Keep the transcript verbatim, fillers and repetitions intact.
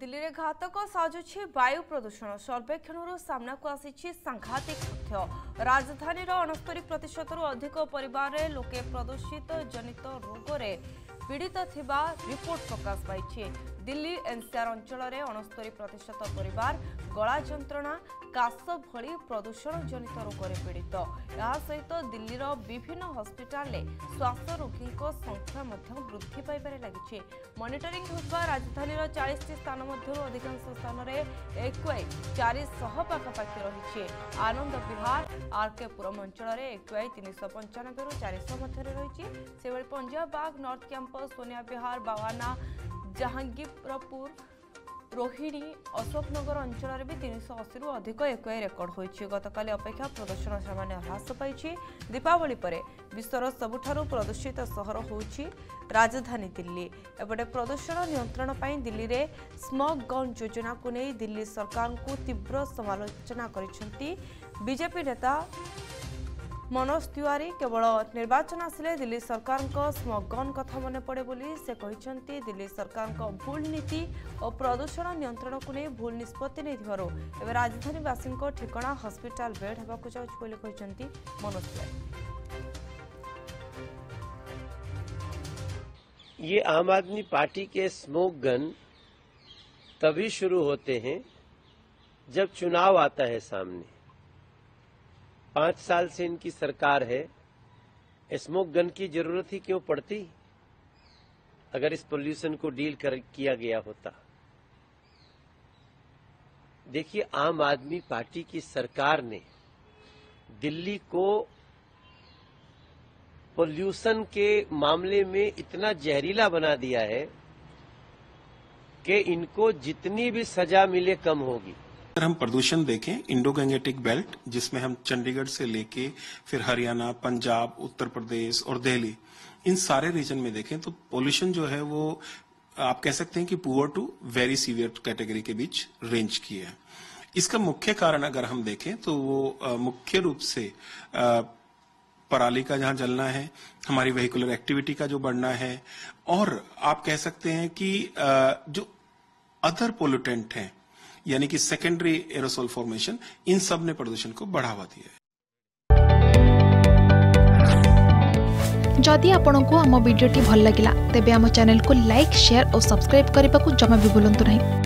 दिल्ली में घातक साजुची वायु प्रदूषण सर्वेक्षण सामना को आसी सांघातिक तथ्य राजधानी अणस्तरी प्रतिशत अधिक परिवार रे लोके प्रदूषित जनित रोग रे पीड़ित थिबा रिपोर्ट प्रकाश पाई। दिल्ली एनसीआर अंचल में अणस्तरी प्रतिशत परिवार गला जंत्रणा काश भली प्रदूषण जनित रोग रे पीड़ित। यह सहित दिल्लीर विभिन्न हस्पिटाल श्वास रोगी संख्या वृद्धि पाइबार लगी। मॉनिटरिंग होता राजधानी चालीस स्थान मध्य अधिकांश स्थान में एक्वाई चार शह पाखापाखि रही। आनंद विहार आरकेपुरम अंचल में एक्वाई तीन शौ पंचानबे रु चार शौ मध्य रही। से पंजाब बाग नॉर्थ कैंपस सोनिया विहार बावाना जहांगीरपुर रोहिणी अशोकनगर अंचल में भी तीन सौ अशी रु अधिक एक्वाई रेकर्ड होती। गतकाल अपेक्षा प्रदूषण सामान्य ह्रास पाई। दीपावली पर विश्वर सबुठारु प्रदूषित शहर होउछि राजधानी दिल्ली। एपटे प्रदूषण नियंत्रण पर दिल्ली में स्मॉग गन योजना को नहीं दिल्ली सरकार को तीव्र समालोचना करिसेंति बीजेपी नेता मनोज तिवारी। केवल निर्वाचन आसिले दिल्ली सरकार को स्मॉग गन कथा मन पड़े बोली से कहिसंती। दिल्ली सरकार को भूल नीति और प्रदूषण नियंत्रण को नहीं भूल निष्पत्ति नहीं राजधानीवासी ठिकना हस्पिटाल बेड होगा जाऊँगी मनोज तिवारी। ये आम आदमी पार्टी के स्मॉग गन तभी शुरू होते हैं जब चुनाव आता है सामने। पांच साल से इनकी सरकार है, स्मोक गन की जरूरत ही क्यों पड़ती अगर इस पोल्यूशन को डील कर किया गया होता। देखिए, आम आदमी पार्टी की सरकार ने दिल्ली को पोल्यूशन के मामले में इतना जहरीला बना दिया है कि इनको जितनी भी सजा मिले कम होगी। अगर हम प्रदूषण देखें, इंडो गंगेटिक बेल्ट जिसमें हम चंडीगढ़ से लेके फिर हरियाणा, पंजाब, उत्तर प्रदेश और दिल्ली इन सारे रीजन में देखें तो पोल्यूशन जो है वो आप कह सकते हैं कि poor to very severe category के बीच रेंज की है। इसका मुख्य कारण अगर हम देखें तो वो मुख्य रूप से पराली का जहां जलना है, हमारी व्हीकुलर एक्टिविटी का जो बढ़ना है और आप कह सकते हैं कि जो अदर पोल्यूटेंट हैं यानी कि सेकेंडरी एरोसोल फॉर्मेशन, इन सब ने प्रदूषण को बढ़ावा दिया है। जदि आपंक आम भिडी भल लगा तेब आम चैनल को लाइक, शेयर और सब्सक्राइब करने को जमा भी भूलु नहीं।